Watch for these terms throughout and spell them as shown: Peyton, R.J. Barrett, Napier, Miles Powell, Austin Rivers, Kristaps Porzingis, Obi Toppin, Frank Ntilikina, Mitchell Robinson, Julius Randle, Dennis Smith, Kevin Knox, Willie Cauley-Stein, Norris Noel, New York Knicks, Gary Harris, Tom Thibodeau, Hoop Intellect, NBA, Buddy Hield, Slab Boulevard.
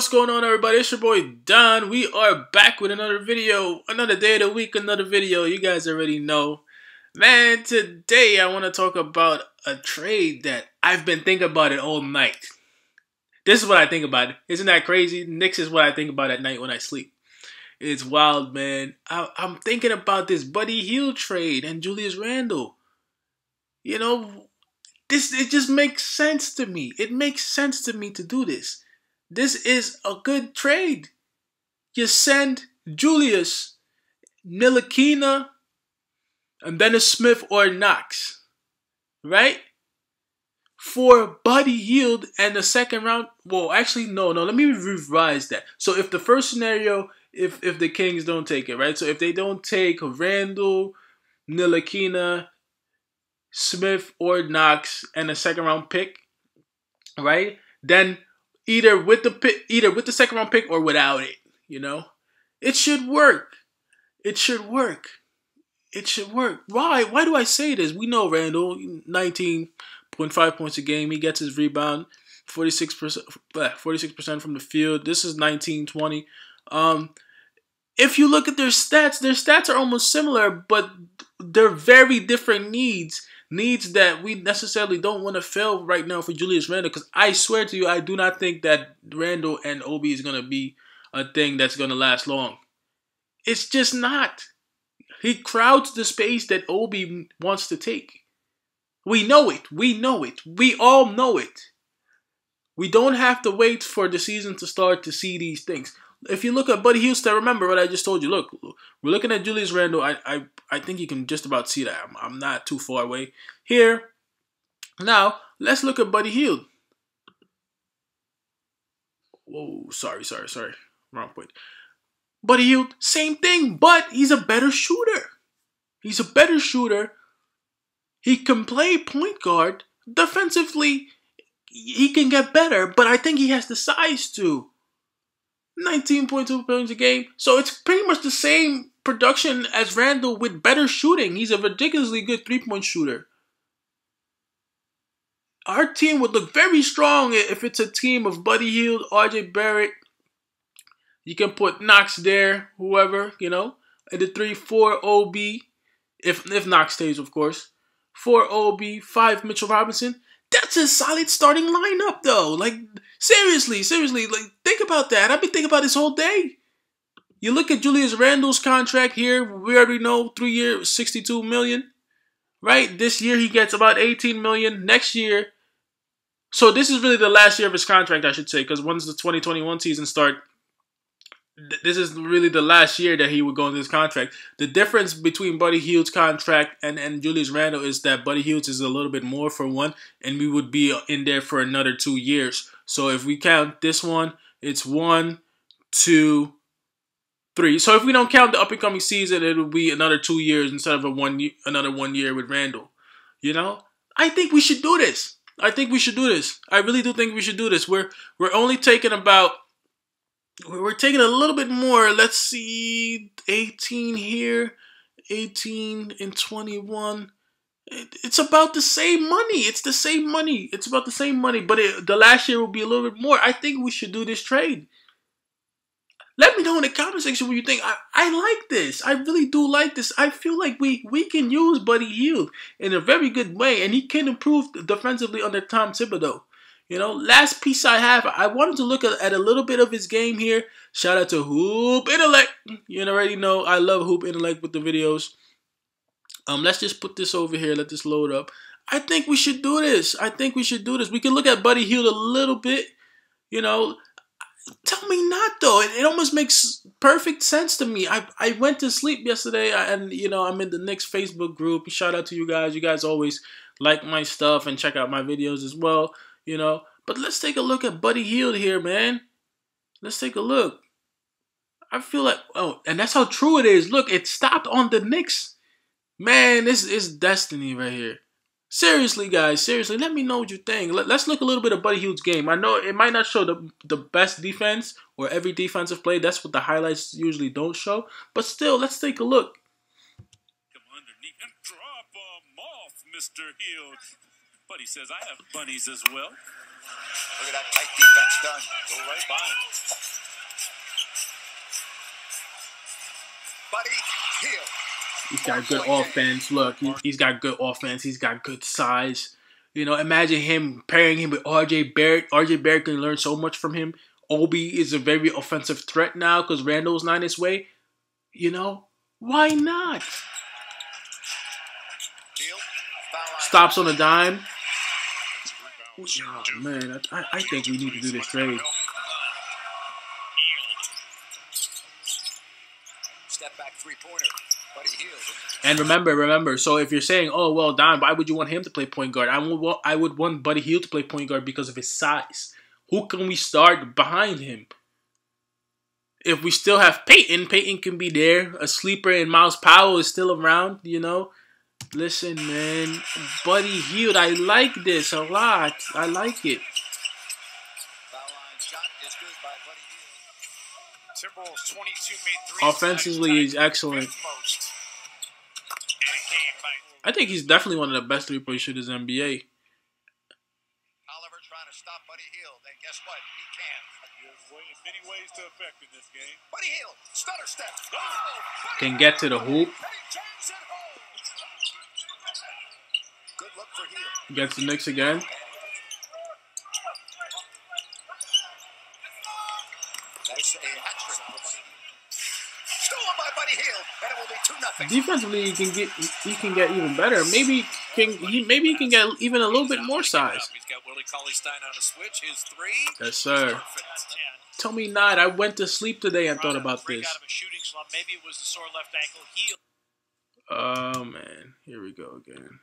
What's going on, everybody? It's your boy Don. We are back with another video, another day of the week, another video. You guys already know. Man, today I want to talk about a trade that I've been thinking about it all night. This is what I think about it. Isn't that crazy? Knicks is what I think about at night when I sleep. It's wild, man. I'm thinking about this Buddy Hield trade and Julius Randle. You know, it just makes sense to me. It makes sense to me to do this. This is a good trade. You send Julius, Ntilikina, and then a Smith or Knox, right? For Buddy Hield and the second round. Well, actually, no. Let me revise that. So if the first scenario, if the Kings don't take it, right? So if they don't take Randle, Ntilikina, Smith or Knox, and a second round pick, right? Then either with the second round pick or without it, you know? It should work. It should work. It should work. Why? Why do I say this? We know Randle, 19.5 points a game. He gets his rebound, 46% from the field. This is 19-20. If you look at their stats are almost similar, but they're very different needs. Needs that we necessarily don't want to fail right now for Julius Randle, because I swear to you, I do not think that Randle and Obi is going to be a thing that's going to last long. It's just not. He crowds the space that Obi wants to take. We know it. We know it. We all know it. We don't have to wait for the season to start to see these things. If you look at Buddy Hield, remember what I just told you. Look, we're looking at Julius Randle. I think you can just about see that. I'm not too far away here. Now, let's look at Buddy Hield. Whoa, sorry. Wrong point. Buddy Hield, same thing, but he's a better shooter. He's a better shooter. He can play point guard. Defensively, he can get better, but I think he has the size to. 19.2 points a game. So it's pretty much the same production as Randle with better shooting. He's a ridiculously good three-point shooter. Our team would look very strong if it's a team of Buddy Hield, R.J. Barrett. You can put Knox there, whoever, you know. At the 3-4 OB, if Knox stays, of course. 4 OB, 5 Mitchell Robinson. That's a solid starting lineup, though. Like, seriously. Like, think about that. I've been thinking about this whole day. You look at Julius Randle's contract here. We already know 3 years, $62 million, right? This year, he gets about $18 million. Next year. So this is really the last year of his contract, I should say, because once the 2021 season starts, this is really the last year that he would go into this contract. The difference between Buddy Hield's contract and Julius Randle is that Buddy Hield is a little bit more for one, and we would be in there for another 2 years. So if we count this one, it's 1, 2, 3. So if we don't count the up-and-coming season, it'll be another 2 years instead of another one year with Randle. You know? I think we should do this. I think we should do this. I really do think we should do this. We're only taking about... We're taking a little bit more. Let's see, 18 here, 18 and 21. It's about the same money. It's the same money. It's about the same money, but the last year will be a little bit more. I think we should do this trade. Let me know in the comment section what you think. I like this. I really do like this. I feel like we can use Buddy Hield in a very good way, and he can improve defensively under Tom Thibodeau. You know, last piece I have, I wanted to look at a little bit of his game here. Shout out to Hoop Intellect. You already know I love Hoop Intellect with the videos. Let's just put this over here. Let this load up. I think we should do this. I think we should do this. We can look at Buddy Hield a little bit. You know, tell me not, though. It almost makes perfect sense to me. I went to sleep yesterday, and, you know, I'm in the Knicks Facebook group. Shout out to you guys. You guys always like my stuff and check out my videos as well. You know, but let's take a look at Buddy Hield here, man. Let's take a look. I feel like, oh, and that's how true it is. Look, it stopped on the Knicks. Man, this is destiny right here. Seriously, guys, seriously, let me know what you think. Let's look a little bit of Buddy Hield's game. I know it might not show the best defense or every defensive play. That's what the highlights usually don't show. But still, let's take a look. Come underneath and drop 'em off, Mr. Hield. Buddy says, I have bunnies as well. Look at that tight defense done. Go right by him. Buddy Hield. He's got good offense. Look, he's got good offense. He's got good size. You know, imagine him pairing him with R.J. Barrett. R.J. Barrett can learn so much from him. Obi is a very offensive threat now because Randle's not his way. You know, why not? Stops on a dime. Oh, man, I think we need to do this trade. Step back three-pointer. And remember, so if you're saying, oh, well, Don, why would you want him to play point guard? I would want Buddy Hield to play point guard because of his size. Who can we start behind him? If we still have Peyton, Peyton can be there. A sleeper, and Miles Powell is still around, you know. Listen, man, Buddy Hield, I like this a lot. I like it. Offensively, he's excellent. I think he's definitely one of the best three-point shooters in the NBA. Oliver trying to stop Buddy Hield, and guess what? He can. There's many ways to affect in this game. Buddy Hield, stutter step. Can get to the hoop. Good look for Hield. Gets the Knicks again. That's a hat trick. Stolen by Buddy Hield, and it will be 2-0. Defensively, he can get even better. Maybe he can get even a little bit more size. He's got Willie Cauley-Stein on a switch. His three. Yes, sir. Tell me not. I went to sleep today and thought about this. Maybe it was the sore left ankle. Heel. Oh man, here we go again.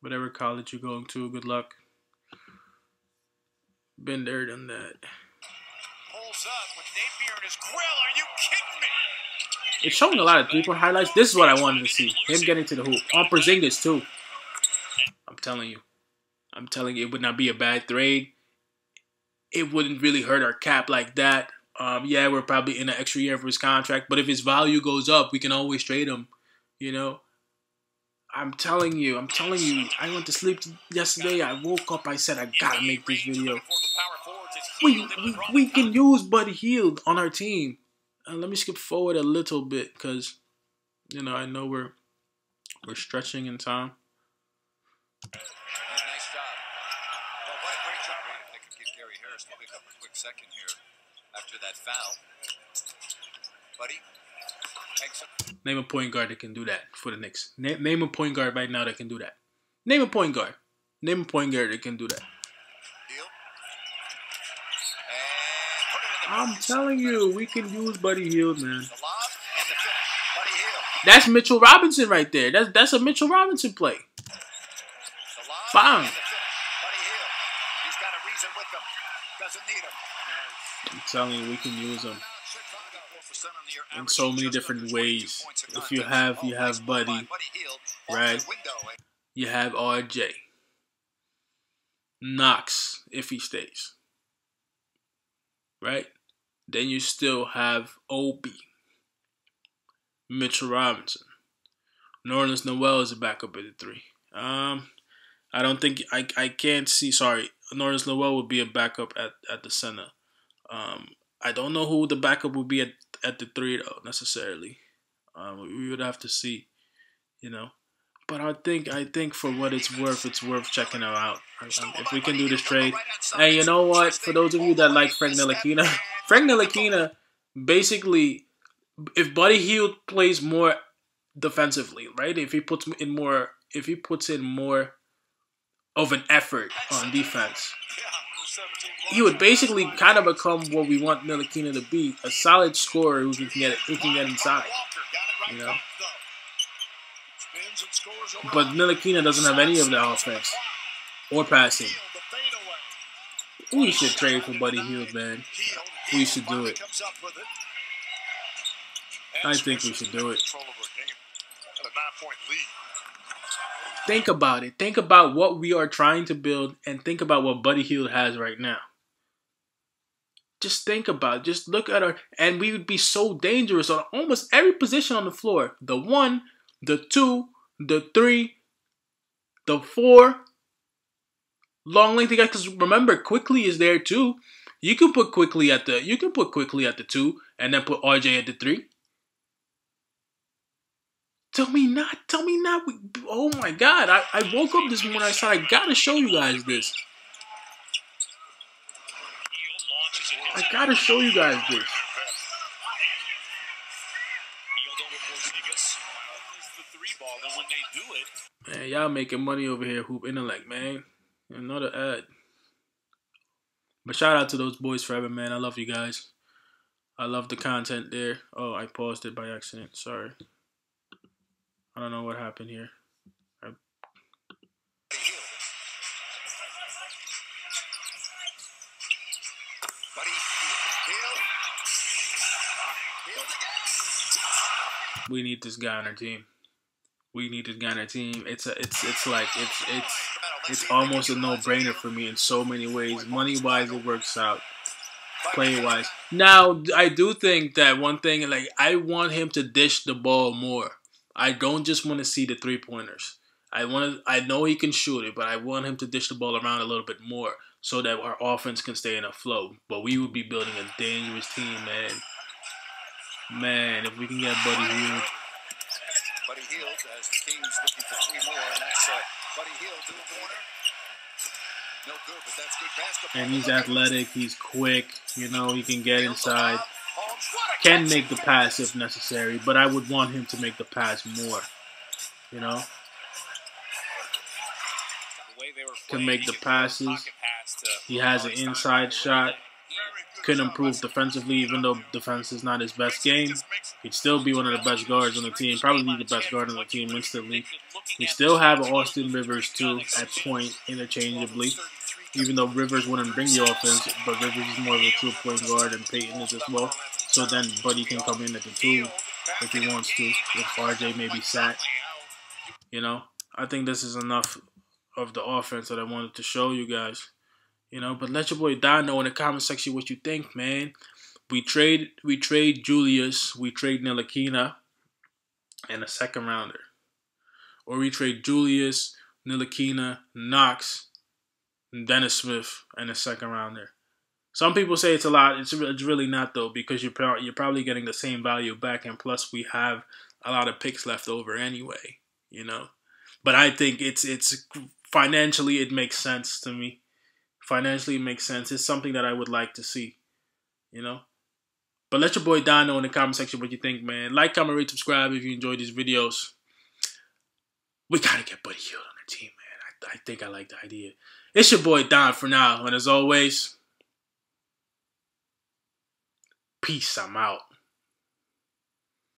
Whatever college you're going to, good luck. Been there, done that. Pulls up with Napier in his grill. Are you kidding me? It's showing a lot of three-point highlights. This is what I wanted to see. Him getting to the hoop. On Porzingis, too. I'm telling you. I'm telling you, it would not be a bad trade. It wouldn't really hurt our cap like that. Yeah, we're probably in an extra year for his contract. But if his value goes up, we can always trade him. You know? I'm telling you, I went to sleep yesterday. I woke up, I said, I gotta make this video. We can use Buddy Hield on our team. Let me skip forward a little bit because, you know, I know we're stretching in time. Nice job. Well, what a great job. I could give Gary Harris probably a quick second here after that foul. Buddy. Name a point guard that can do that for the Knicks. Name a point guard right now that can do that. Name a point guard. Name a point guard that can do that. I'm telling you, we can use Buddy Hield, man. That's Mitchell Robinson right there. That's a Mitchell Robinson play. Fine. I'm telling you, we can use him. In so many different ways. If you have Buddy, right? You have R.J. Knox, if he stays, right? Then you still have Obi, Mitchell Robinson, Norris Noel is a backup at the three. I don't think I can't see. Sorry, Norris Noel would be a backup at the center. I don't know who the backup would be at the three, though, necessarily. We would have to see, you know. But I think for what it's worth checking them out. If we can do this trade. And you know what? For those of you that like Frank Ntilikina, Frank Ntilikina, basically, if Buddy Hield plays more defensively, right? If he puts in more of an effort on defense, he would basically kind of become what we want Ntilikina to be, a solid scorer who can get inside, you know. But Ntilikina doesn't have any of the offense or passing. We should trade for Buddy Hield, man. We should do it. I think we should do it. Think about it. Think about what we are trying to build and think about what Buddy Hield has right now. Just think about it. Just look at our... And we would be so dangerous on almost every position on the floor. The 1, the 2, the 3, the four long lengthy guys. Because remember, Quickley is there too. You can put Quickley at the two, and then put RJ at the three. Tell me not. Oh my God! I woke up this morning. I said I gotta show you guys this. Man, y'all making money over here, Hoop Intellect, man. Another ad. But shout out to those boys forever, man. I love you guys. I love the content there. Oh, I paused it by accident. Sorry. I don't know what happened here. We need this guy on our team. It's almost a no-brainer for me in so many ways. Money-wise, it works out. Play-wise. Now, I do think that one thing, like, I want him to dish the ball more. I don't just want to see the three-pointers. I know he can shoot it, but I want him to dish the ball around a little bit more so that our offense can stay in a flow. But we would be building a dangerous team, man. Man, if we can get Buddy Hield. Buddy Hield as the Kings looking for three more, and that's Buddy Hield to the corner. No good, but that's good basketball. And he's athletic, he's quick, you know, he can get inside. Can make the pass if necessary, but I would want him to make the pass more, you know. Can make the passes. He has an inside shot. Could improve defensively, even though defense is not his best game. He'd still be one of the best guards on the team. Probably the best guard on the team instantly. We still have Austin Rivers, too, at point interchangeably. Even though Rivers wouldn't bring the offense, but Rivers is more of a true point guard, and Peyton is as well. So then Buddy can come in at the two if he wants to, if RJ may be sacked. You know, I think this is enough of the offense that I wanted to show you guys. You know, but let your boy Don know in the comment section what you think, man. We trade Julius, we trade Ntilikina, and a second rounder. Or we trade Julius, Ntilikina, Knox, and Dennis Smith, and a second rounder. Some people say it's a lot. It's really not, though, because you're probably getting the same value back, and plus we have a lot of picks left over anyway, you know. But I think it's financially it makes sense to me. Financially, it makes sense. It's something that I would like to see, you know. But let your boy Don know in the comment section what you think, man. Like, comment, rate, subscribe if you enjoyed these videos. We gotta get Buddy Hield on the team, man. I think I like the idea. It's your boy Don for now, and as always, peace. I'm out.